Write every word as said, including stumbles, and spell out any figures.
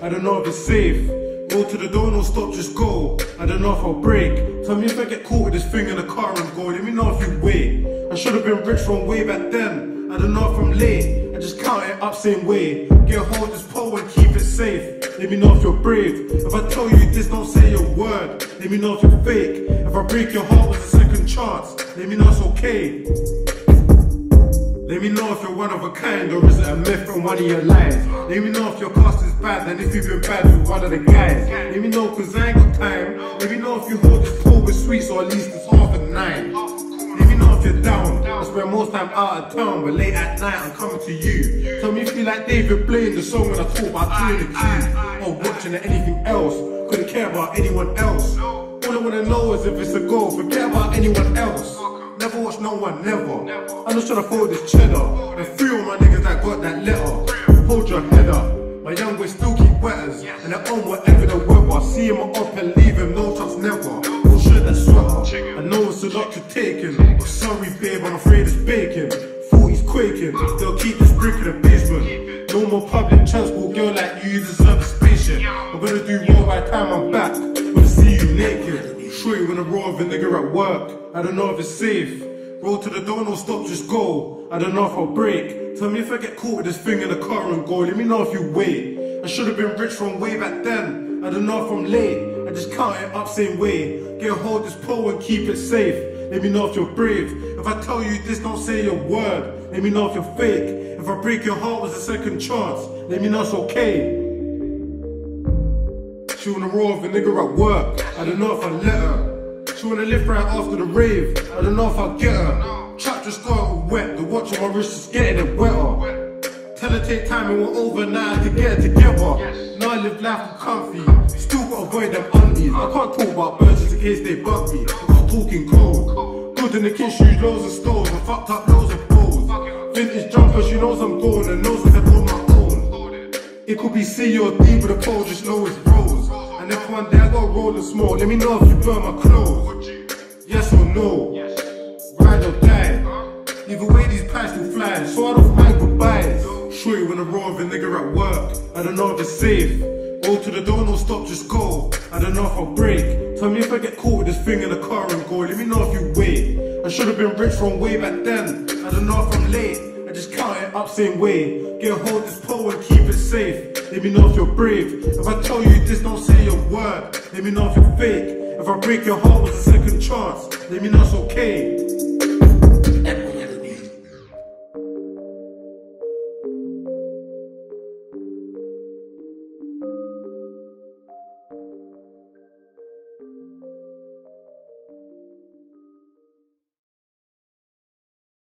I don't know if it's safe. Go to the door, no stop, just go. I don't know if I'll break. Tell me if I get caught with this thing in the car and go. Let me know if you wait. I should have been rich from way back then. I don't know if I'm late. I just count it up same way. Get hold of this pole and keep it safe. Let me know if you're brave. If I tell you this, don't say a word. Let me know if you're fake. If I break your heart with a second chance, let me know it's okay. Let me know if you're one of a kind, or is it a myth from one of your lies? Let me know if your past is bad, and if you've been bad with one of the guys. Let me know, cause I ain't got time. Let me know if you hold this pool with sweets, or at least it's half a nine. Let me know if you're down. I spend most time out of town, but late at night I'm coming to you. Tell me if you like David playing the song when I talk about doing the cue, or watching or anything else. Couldn't care about anyone else. All I wanna know is if it's a goal. Forget about anyone else. Never watch no one, never. I'm just tryna fold this cheddar. And three of my niggas that got that letter. Hold your head up. My young boys still keep wetters. And I own whatever the weather. See him up and leave him, no chance, never. Don't shoot that sweater. I know it's a lot you're taking. But sorry, babe, I'm afraid it's baking. forty's quaking. They'll keep this brick in the basement. No more public transport, girl, like you, you deserve a spaceship. I'm gonna do more by the time I'm back. Gonna see you naked. Shorty when I roll with a nigga at work. I don't know if it's safe. Roll to the door, no stop, just go. I don't know if I'll break. Tell me if I get caught with this thing in the car and go. Let me know if you wait. I should have been rich from way back then. I don't know if I'm late. I just count it up same way. Get a hold this pole and keep it safe. Let me know if you're brave. If I tell you this, don't say a word. Let me know if you're fake. If I break your heart with a second chance, let me know it's okay. She wanna roll with a nigga at work. I don't know if I let her. She wanna lift right after the rave. I don't know if I'll get her. Trap just started wet. The watch on my wrist is getting it wetter. Tell her take time and we're over now to get it together. Now I live life comfy. Still gotta avoid them undies. I can't talk about birds just in case they bug me. I'm not talking cold. Building the kids, shoes, loads of stores. I fucked up loads of balls. Vintage jumper, she knows I'm gone and knows that I'm on my own. It could be C or D with a pole, just know it's rose. And if one day I gotta roll and smoke, let me know if you burn my clothes. Yes or no? Ride or die? Either way, these pies will fly, so I don't mind goodbyes. Shorty when I roll with a nigga at work. I don't know if it's safe. Roll to the door, no stop, just go. I don't know if I'll break. Tell me if I get caught with this thing in the car and go. Let me know if you wait. I should have been rich from way back then. I don't know if I'm late. I just count it up same way. Get hold this pole and keep it safe. Let me know if you're brave. If I tell you this, don't say a word. Let me know if you're fake. If I break your heart with a second chance, let me know it's okay.